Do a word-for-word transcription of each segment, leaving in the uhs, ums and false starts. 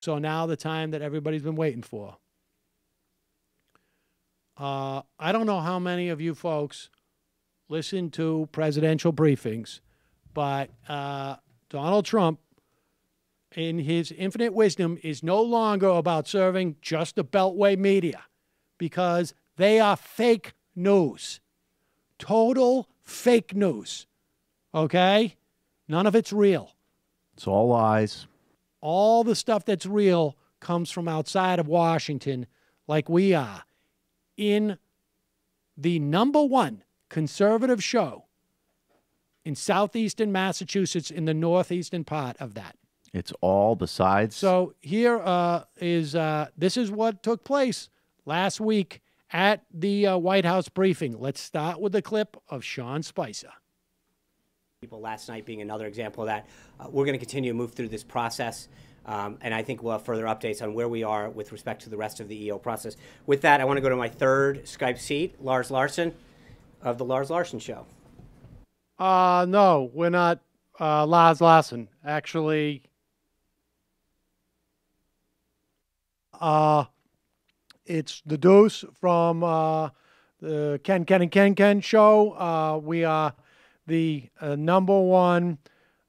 So now the time that everybody's been waiting for. Uh, I don't know how many of you folks listen to presidential briefings, but uh, Donald Trump, in his infinite wisdom, is no longer about serving just the Beltway media, because they are fake news. Total fake news. Okay? None of it's real. It's all lies. All the stuff that's real comes from outside of Washington, like we are. In the number one conservative show in southeastern Massachusetts, in the northeastern part of that. It's all besides. So here uh, is, uh, this is what took place last week at the uh, White House briefing. Let's start with the clip of Sean Spicer. People last night being another example of that. Uh, we're going to continue to move through this process, um, and I think we'll have further updates on where we are with respect to the rest of the E O process. With that, I want to go to my third Skype seat, Lars Larson of The Lars Larson Show. Uh, no, we're not uh, Lars Larson. Actually, uh, it's the Deuce from uh, the Ken, Ken, and Ken, Ken show. Uh, we are the uh, number one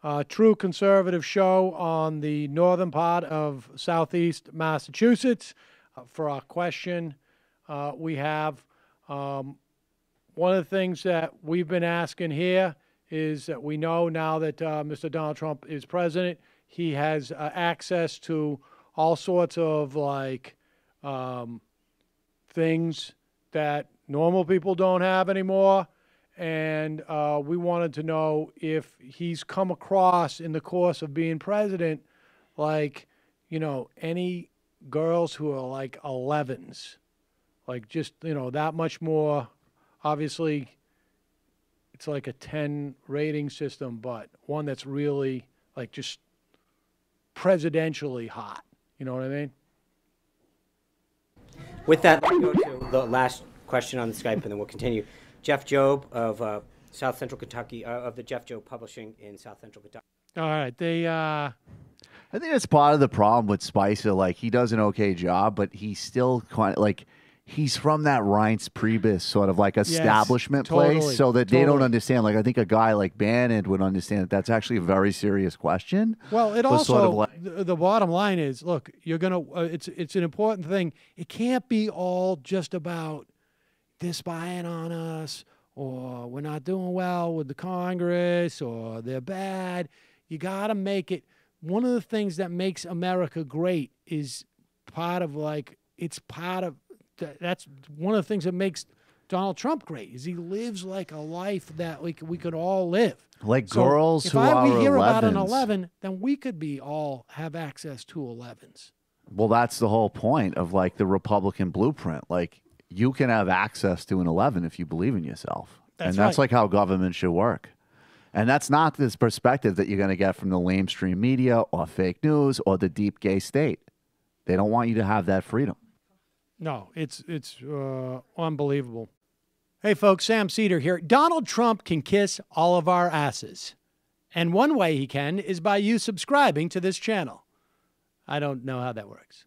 uh, true conservative show on the northern part of southeast Massachusetts. Uh, for our question, uh, we have um, one of the things that we've been asking here is that we know now that uh, Mister Donald Trump is president, he has uh, access to all sorts of like um, things that normal people don't have anymore. And uh, we wanted to know if he's come across in the course of being president, like, you know, any girls who are like elevens, like just, you know, that much more. Obviously, it's like a ten rating system, but one that's really like just presidentially hot. You know what I mean? With that, let me go to the last question on the Skype, and then we'll continue. Jeff Jobe of uh, South Central Kentucky, uh, of the Jeff Jobe Publishing in South Central Kentucky. All right. They, uh... I think that's part of the problem with Spicer. Like, he does an okay job, but he's still quite, like, he's from that Reince Priebus sort of like establishment yes, totally, place, so that totally. they don't understand. Like, I think a guy like Bannon would understand that that's actually a very serious question. Well, it also, sort of like, the, the bottom line is, look, you're going to, uh, it's, it's an important thing. It can't be all just about they're spying on us, or we're not doing well with the Congress, or they're bad. You got to make it. One of the things that makes America great is part of like, it's part of, that's one of the things that makes Donald Trump great, is he lives like a life that we, we could all live. Like so girls who I, are elevens. If we hear elevens. About an eleven, then we could be all have access to elevens. Well, that's the whole point of like the Republican blueprint. Like, you can have access to an eleven if you believe in yourself. That's and that's right. Like how government should work. And that's not this perspective that you're going to get from the lamestream media or fake news or the deep gay state. They don't want you to have that freedom. No, it's, it's uh, unbelievable. Hey, folks, Sam Cedar here. Donald Trump can kiss all of our asses. And one way he can is by you subscribing to this channel. I don't know how that works.